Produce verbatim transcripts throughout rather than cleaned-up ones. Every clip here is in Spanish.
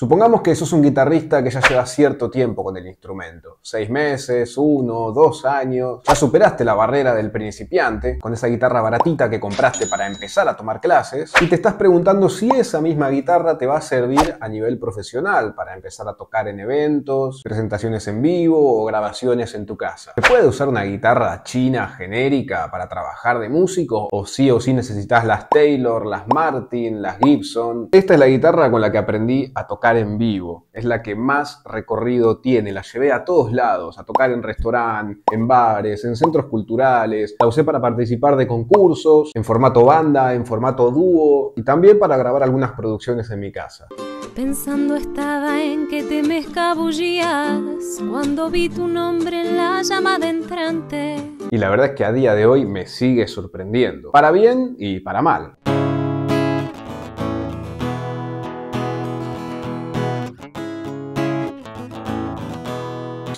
Supongamos que sos un guitarrista que ya lleva cierto tiempo con el instrumento, seis meses, uno, dos años, ya superaste la barrera del principiante con esa guitarra baratita que compraste para empezar a tomar clases y te estás preguntando si esa misma guitarra te va a servir a nivel profesional para empezar a tocar en eventos, presentaciones en vivo o grabaciones en tu casa. ¿Se puede usar una guitarra china genérica para trabajar de músico o sí o sí necesitas las Taylor, las Martin, las Gibson? Esta es la guitarra con la que aprendí a tocar en vivo, es la que más recorrido tiene, la llevé a todos lados, a tocar en restaurantes, en bares, en centros culturales, la usé para participar de concursos, en formato banda, en formato dúo y también para grabar algunas producciones en mi casa. Pensando estaba en que te me escabullías cuando vi tu nombre en la llamada entrante. Y la verdad es que a día de hoy me sigue sorprendiendo, para bien y para mal.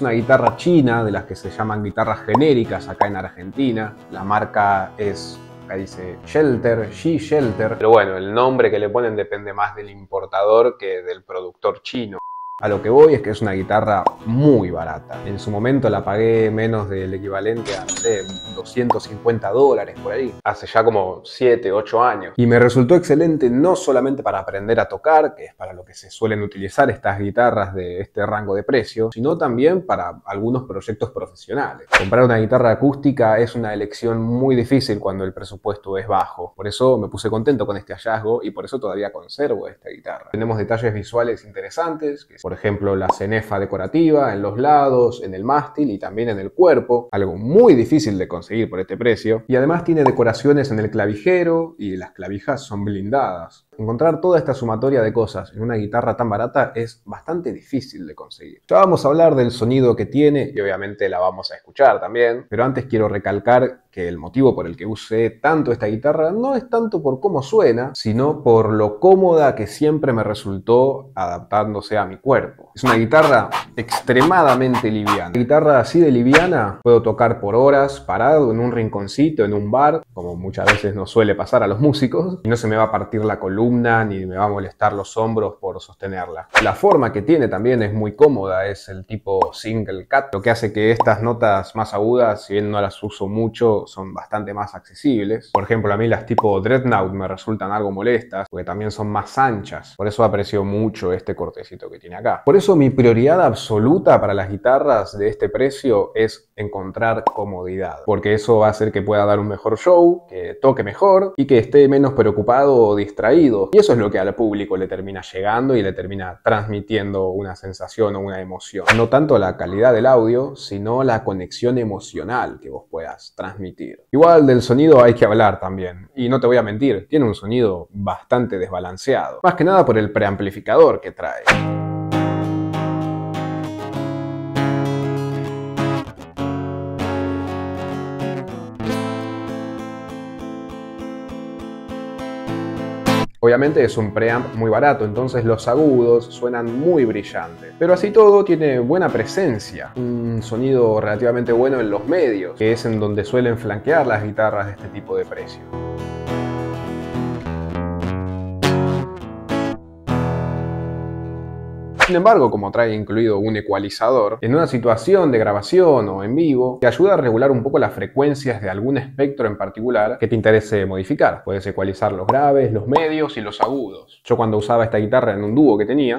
Una guitarra china, de las que se llaman guitarras genéricas acá en Argentina. La marca es, acá dice Shelter, She Shelter. Pero bueno, el nombre que le ponen depende más del importador que del productor chino. A lo que voy es que es una guitarra muy barata. En su momento la pagué menos del equivalente a, no sé, doscientos cincuenta dólares por ahí. Hace ya como siete, ocho años. Y me resultó excelente no solamente para aprender a tocar, que es para lo que se suelen utilizar estas guitarras de este rango de precio, sino también para algunos proyectos profesionales. Comprar una guitarra acústica es una elección muy difícil cuando el presupuesto es bajo. Por eso me puse contento con este hallazgo y por eso todavía conservo esta guitarra. Tenemos detalles visuales interesantes, que por Por ejemplo, la cenefa decorativa en los lados, en el mástil y también en el cuerpo, algo muy difícil de conseguir por este precio. Y además tiene decoraciones en el clavijero y las clavijas son blindadas. Encontrar toda esta sumatoria de cosas en una guitarra tan barata es bastante difícil de conseguir. Ya vamos a hablar del sonido que tiene y obviamente la vamos a escuchar también, pero antes quiero recalcar que el motivo por el que usé tanto esta guitarra no es tanto por cómo suena, sino por lo cómoda que siempre me resultó adaptándose a mi cuerpo. Es una guitarra extremadamente liviana. Una guitarra así de liviana puedo tocar por horas parado en un rinconcito, en un bar, como muchas veces nos suele pasar a los músicos, y no se me va a partir la columna ni me va a molestar los hombros por sostenerla. La forma que tiene también es muy cómoda, es el tipo single cut, lo que hace que estas notas más agudas, si bien no las uso mucho, son bastante más accesibles. Por ejemplo, a mí las tipo Dreadnought me resultan algo molestas, porque también son más anchas. Por eso aprecio mucho este cortecito que tiene acá. Por eso mi prioridad absoluta para las guitarras de este precio es encontrar comodidad, porque eso va a hacer que pueda dar un mejor show, que toque mejor y que esté menos preocupado o distraído. Y eso es lo que al público le termina llegando y le termina transmitiendo una sensación o una emoción. No tanto la calidad del audio, sino la conexión emocional que vos puedas transmitir. Igual del sonido hay que hablar también. Y no te voy a mentir, tiene un sonido bastante desbalanceado. Más que nada por el preamplificador que trae. Obviamente es un preamp muy barato, entonces los agudos suenan muy brillantes. Pero así todo tiene buena presencia, un sonido relativamente bueno en los medios, que es en donde suelen flanquear las guitarras de este tipo de precio. Sin embargo, como trae incluido un ecualizador, en una situación de grabación o en vivo, te ayuda a regular un poco las frecuencias de algún espectro en particular que te interese modificar. Puedes ecualizar los graves, los medios y los agudos. Yo cuando usaba esta guitarra en un dúo que tenía,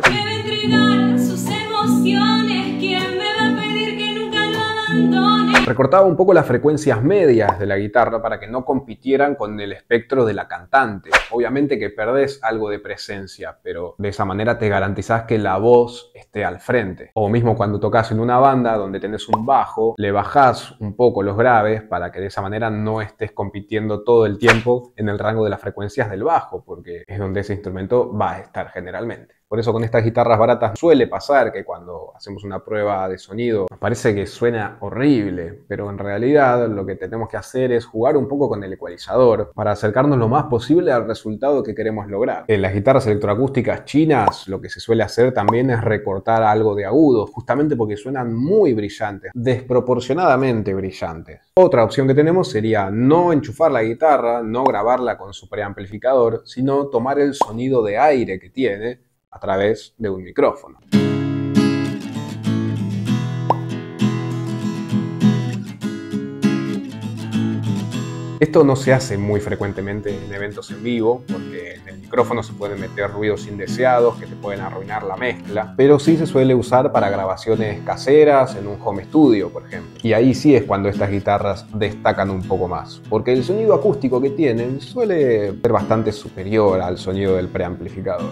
recortaba un poco las frecuencias medias de la guitarra para que no compitieran con el espectro de la cantante. Obviamente que perdés algo de presencia, pero de esa manera te garantizás que la voz esté al frente. O mismo cuando tocas en una banda donde tenés un bajo, le bajás un poco los graves para que de esa manera no estés compitiendo todo el tiempo en el rango de las frecuencias del bajo, porque es donde ese instrumento va a estar generalmente. Por eso con estas guitarras baratas suele pasar que cuando hacemos una prueba de sonido nos parece que suena horrible, pero en realidad lo que tenemos que hacer es jugar un poco con el ecualizador para acercarnos lo más posible al resultado que queremos lograr. En las guitarras electroacústicas chinas lo que se suele hacer también es recortar algo de agudo, justamente porque suenan muy brillantes, desproporcionadamente brillantes. Otra opción que tenemos sería no enchufar la guitarra, no grabarla con su preamplificador, sino tomar el sonido de aire que tiene, a través de un micrófono. Esto no se hace muy frecuentemente en eventos en vivo, porque en el micrófono se pueden meter ruidos indeseados que te pueden arruinar la mezcla, pero sí se suele usar para grabaciones caseras, en un home studio, por ejemplo. Y ahí sí es cuando estas guitarras destacan un poco más, porque el sonido acústico que tienen suele ser bastante superior al sonido del preamplificador.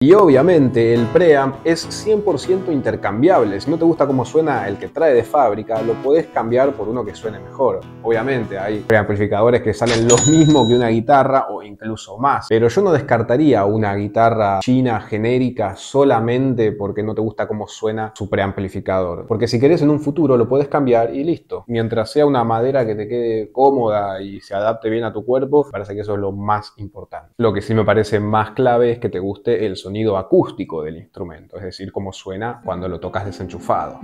Y obviamente el preamp es cien por ciento intercambiable. Si no te gusta cómo suena el que trae de fábrica, lo podés cambiar por uno que suene mejor. Obviamente hay preamplificadores que salen lo mismo que una guitarra o incluso más, pero yo no descartaría una guitarra china genérica solamente porque no te gusta cómo suena su preamplificador, porque si querés en un futuro lo podés cambiar y listo. Mientras sea una madera que te quede cómoda y se adapte bien a tu cuerpo, parece que eso es lo más importante. Lo que sí me parece más clave es que te guste el sonido sonido acústico del instrumento, es decir, cómo suena cuando lo tocas desenchufado.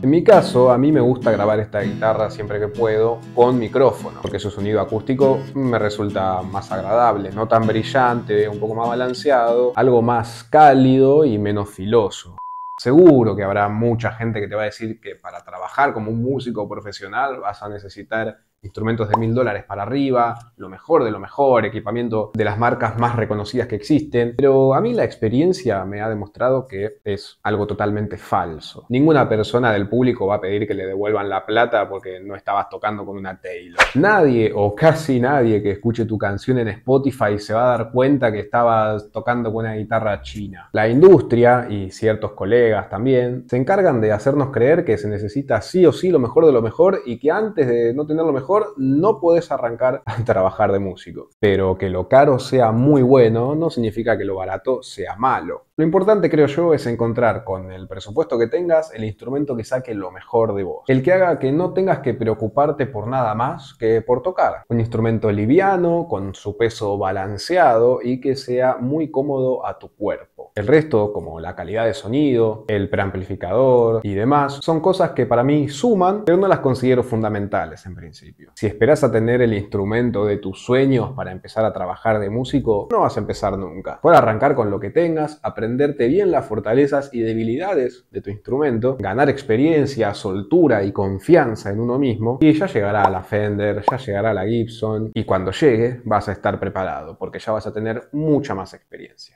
En mi caso, a mí me gusta grabar esta guitarra siempre que puedo con micrófono, porque su sonido acústico me resulta más agradable, no tan brillante, un poco más balanceado, algo más cálido y menos filoso. Seguro que habrá mucha gente que te va a decir que para trabajar como un músico profesional vas a necesitar instrumentos de mil dólares para arriba, lo mejor de lo mejor, equipamiento de las marcas más reconocidas que existen, pero a mí la experiencia me ha demostrado que es algo totalmente falso. Ninguna persona del público va a pedir que le devuelvan la plata porque no estabas tocando con una Taylor. Nadie o casi nadie que escuche tu canción en Spotify se va a dar cuenta que estabas tocando con una guitarra china. La industria y ciertos colegas también se encargan de hacernos creer que se necesita sí o sí lo mejor de lo mejor y que antes de no tener lo mejor no podés arrancar a trabajar de músico. Pero que lo caro sea muy bueno no significa que lo barato sea malo. Lo importante, creo yo, es encontrar con el presupuesto que tengas el instrumento que saque lo mejor de vos. El que haga que no tengas que preocuparte por nada más que por tocar. Un instrumento liviano, con su peso balanceado y que sea muy cómodo a tu cuerpo. El resto, como la calidad de sonido, el preamplificador y demás, son cosas que para mí suman, pero no las considero fundamentales en principio. Si esperás a tener el instrumento de tus sueños para empezar a trabajar de músico, no vas a empezar nunca. Por arrancar con lo que tengas, aprender aprenderte bien las fortalezas y debilidades de tu instrumento, ganar experiencia, soltura y confianza en uno mismo, y ya llegará la Fender, ya llegará la Gibson, y cuando llegue vas a estar preparado, porque ya vas a tener mucha más experiencia.